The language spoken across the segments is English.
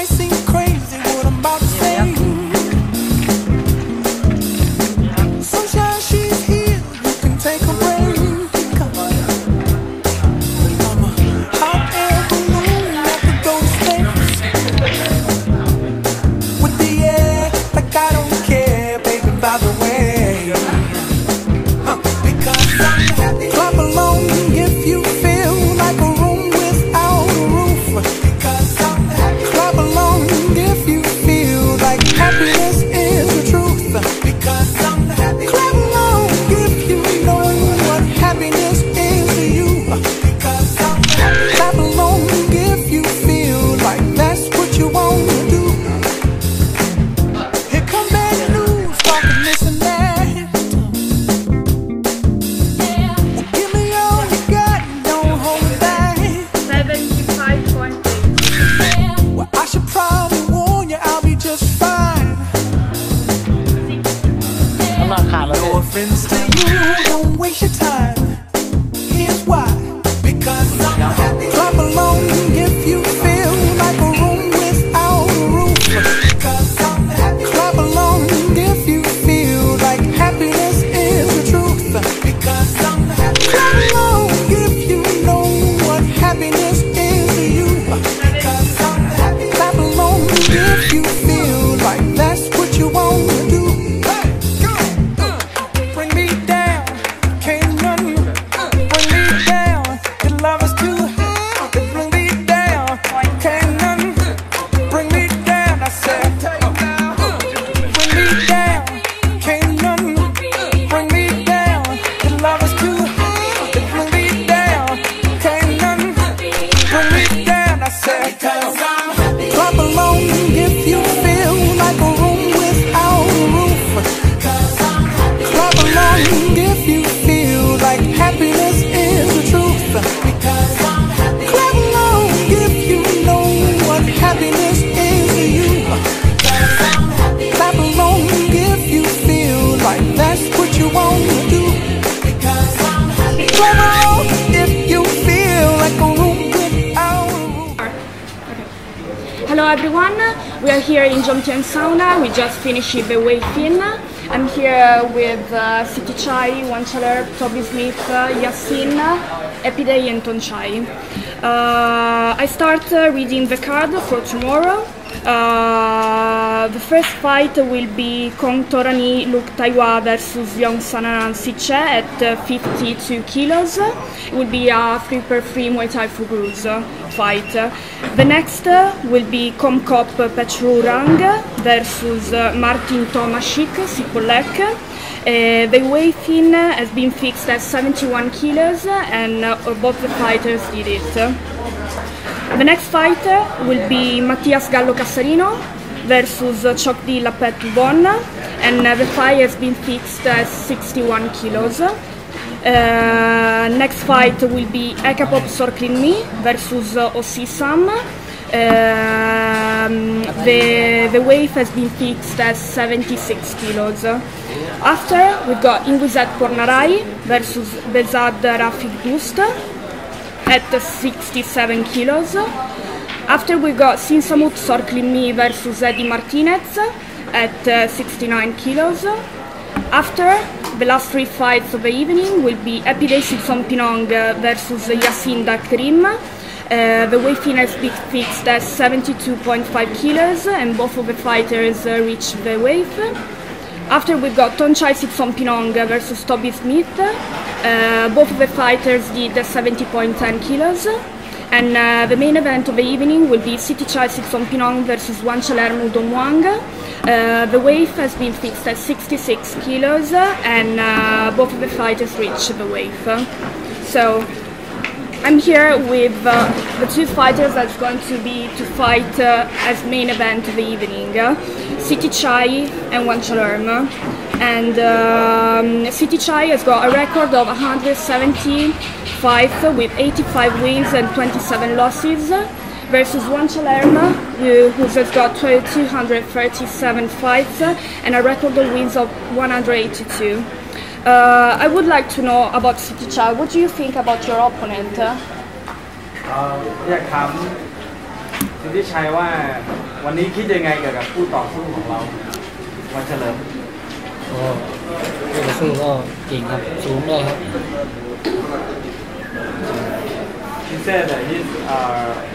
might seem crazy what I'm about to say. Sunshine, she's here, you can take a break. I'm a hot air balloon, I could go to space. With the air, like I don't care, baby, by the way. Because I'm happy. Clap along if you feel like a room without a roof. Happiness is the truth, because I'm happy. Clap along if you know what happiness is to you, because I'm happy. Clap along if you feel like that's what you want to do. Here come bad news, talking this and that. Well, give me all you got, don't hold me back. 75.6. Well, I should probably warn you, I'll be just fine. No offense to you, don't waste your time. Here's why. Because I'm happy. Clap along if you feel like a room without a roof. Because I'm happy. Clap along if you feel like happiness is the truth. Because I'm happy. Clap along if you know what happiness is to you. Because I'm happy. Clap along if you feel like that's what you want to do. Hello everyone, we are here in Jomtien Sauna. We just finished the weigh-in. I'm here with Sittichai, Wanchalerm, Toby Smith, Yacine, Apidej and Tongchai. I start reading the card for tomorrow. The first fight will be Kong Torani Luke Taiwa versus Yong Sanan Siche at 52 kilos. It will be a 3x3 Muay Thai Fugus fight. The next will be Kom Kop Pechthroungrang versus Martin Tomasik Sipolek. The weigh-in has been fixed at 71 kilos and both the fighters did it. The next fight will be Matthias Gallo Cassarino versus Di Lapet Bon, and the fight has been fixed at 61 kilos. Next fight will be Ekapop Sor Klinmee versus Ossisam. The weight has been fixed at 76 kilos. After, we've got Inguizet Pornarai versus Behzad Rafigh Doust at 67 kilos. After we got Sin Samut Sor Klinmee versus Eddie Martinez at 69 kilos. After, the last three fights of the evening will be Apidej Sitsongpeenong versus Yacine Darkrim. The weigh-in has been fixed at 72.5 kilos and both of the fighters reached the weight. After we got Tongchai Sitsongpeenong versus Toby Smith. Both of the fighters did 70.10 kilos. And the main event of the evening will be Sittichai Sitsongpeenong versus Wanchalerm Uddonmuang. The weight has been fixed at 66 kilos and both of the fighters reached the weight. So I'm here with the two fighters that's going to fight as main event of the evening, Sittichai and Wanchalerm. And Sittichai has got a record of 170 fights with 85 wins and 27 losses, versus Wanchalerm, who has got 237 fights and a record of wins of 182. I would like to know about Sittichai. What do you think about your opponent? วันนี้คิดยังไงเกี่ยวกับผู้ต่อสู้ของเราวันเฉลิมก็ผู้ต่อสู้ก็เก่งครับสูงด้วยครับ He said that his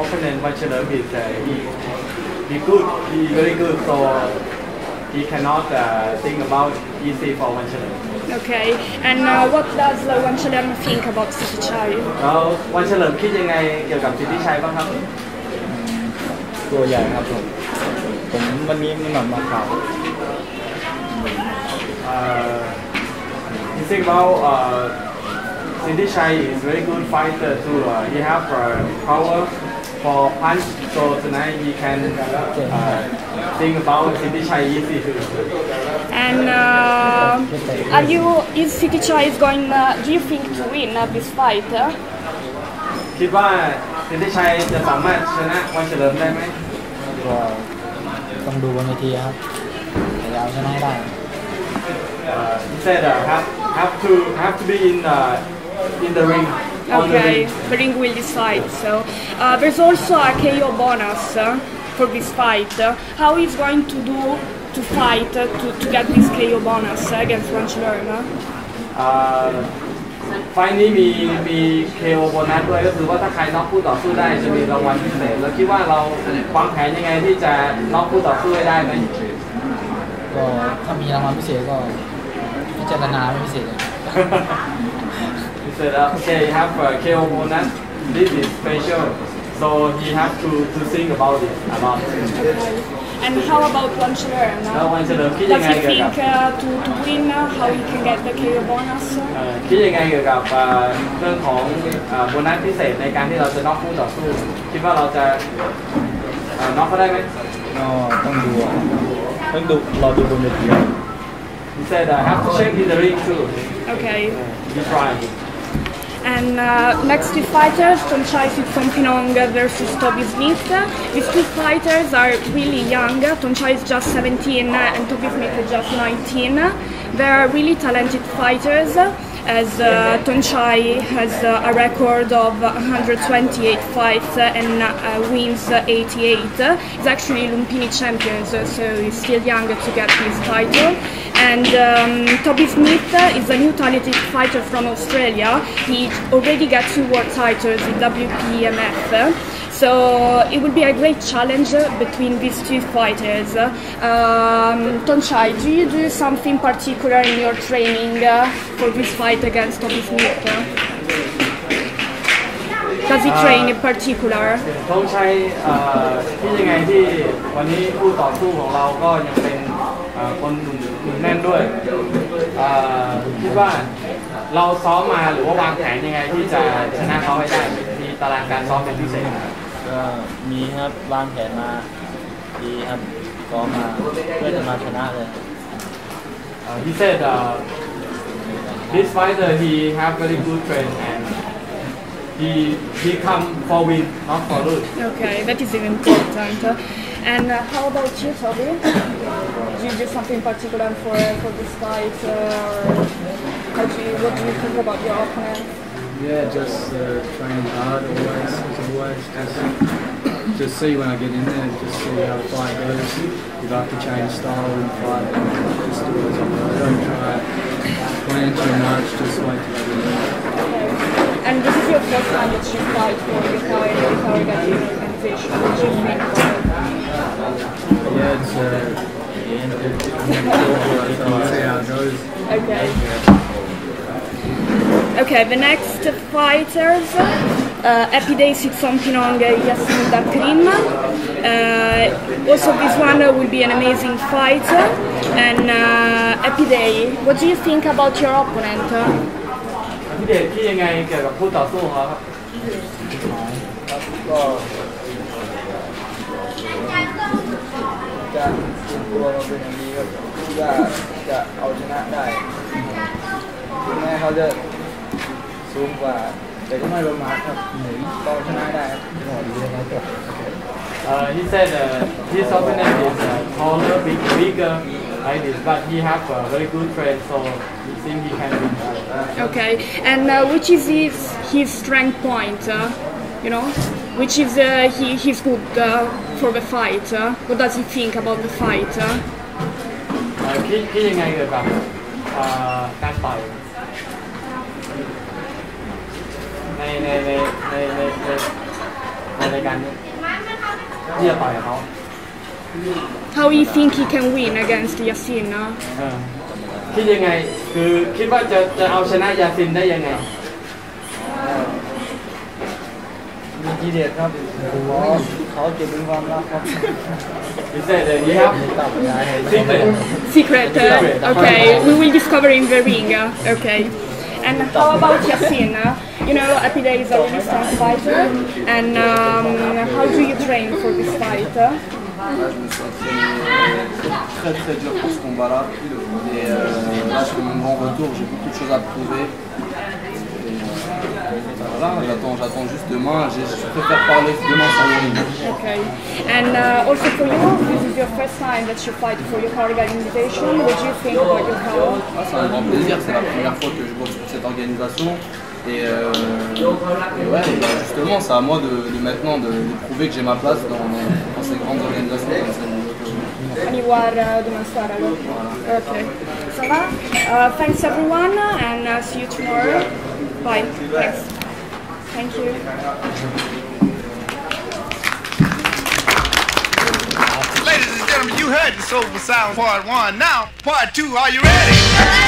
opponent Wanchalerm is he good, he very good, so he cannot think about easy for Wanchalerm. Okay, and what does Wanchalerm think about Sittichai? Wanchalerm คิดยังไงเกี่ยวกับ Sittichai บ้างครับตัวใหญ่ครับผมวันนี้มีหนอนมาขาว He think about Sittichai is very good fighter too. He have power for punch, so tonight he can think about Sittichai easy too. And is Sittichai going? Do you think to win this fight? คิดว่าSittichai จะสามารถชนะWanchalermได้ไหมต้องดูบนเวทีครับแต่เราชนะได้ He said have to be in the ring. Okay, the ring will decide. So there's also a KO bonus for this fight. How is going to do to fight to get this KO bonus against Wanchalerm? Finally,มี KO โบนัสด้วยก็คือว่าถ้าใครน็อกผู้ต่อสู้ได้จะมีรางวัลพิเศษแล้วคิดว่าเราวางแผนยังไงที่จะน็อกผู้ต่อสู้ได้ไหมก็ถ้ามีรางวัลพิเศษก็พิจารณาไม่พิเศษเลยพิเศษแล้ว Okay, have KO bonus. This is special, so he have to think about it a lot. And how about Wanchalerm? Does he think to win? How he can get the KO bonus? คิดยังไงเกี่ยวกับเรื่องของโบนัสพิเศษในการที่เราจะน็อกคู่ต่อสู้คิดว่าเราจะน็อกเขาได้ไหมต้องดูเราดูบนเวที He said I have to check in the ring too. Okay. You try. And next two fighters, Tongchai Sitsongpeenong versus Toby Smith. These two fighters are really young. Tongchai is just 17 and Toby Smith is just 19. They are really talented fighters, as Tongchai has a record of 128 fights and wins 88. He's actually Lumpini champion, so he's still young to get his title. And Toby Smith is a new talented fighter from Australia. He already got 2 world titles in WPMF. So it will be a great challenge between these two fighters. Tongchai, do you do something particular in your training for this fight against Toby Smith? Does he train in particular? Tongchai, he's like this. Today, our opponent is still young.แน่นด้วยคิดว่าเราซ้อมมาหรือว่าวางแผนยังไงที่จะชนะเขาให้ได้มีตารางการซ้อมเป็นพิเศษก็มีครับวางแผนมาดีครับซ้อมมาเพื่อจะมาชนะเลย He said this fighter he have very good train and he come for win not for lose. Okay, that is important. And how about you, Toby? Do you do something particular for this fight, or what do you think about your opponent? Yeah, just train hard always. Just see when I get in there, just see how the fight goes. If I have to change style in the fight, just do it as I go. Don't try plan too much. Just wait till I get in there. And this is your first time that you fight for the organization. Yeah, it's yeah. Okay, the next fighters, Apidej Sitsongpeenong, Yacine Darkrim. Also, this one will be an amazing fight. And Apidej, what do you think about your opponent? Apidej, what do you think about your opponent? จะเป็นตัวเราเป็นอย่างนี้ก็คิดว่าจะเอาชนะได้ถึงแม้เขาจะสูงกว่าแต่ก็ไม่ประมาทครับเราชนะได้ครับดีนะครับ He said his opponent is taller, bigger, like this, but he have a very good friend, so he think he can win. Okay, and which is his strength point? you know, which is he's good for the fight, what does he think about the fight? How do you think he can win against Yacine? He said that secret. Okay, we will discover in the ring. Okay. And how about Yacine? You know, Apidej is a really strong fighter. And how do you train for this fight? Très dur pour ce combat-là. Et là, je fais mon grand retour. J'ai beaucoup de choses à prouver. J'attends juste demain. Je préfère parler demain sur le ring. Okay. And also for you, this is your first time that you fight for your organization. What do you think about your power? C'est un grand plaisir. C'est la première fois que je boxe pour cette organisation. Et, justement, c'est à moi de maintenant de prouver que j'ai ma place dans ces grandes organisations. And you are Dumansara. Okay. So, thanks everyone, and see you tomorrow. Bye. Thanks. Thank you. Ladies and gentlemen, you heard the Soulful Sound Part 1. Now, Part 2, are you ready?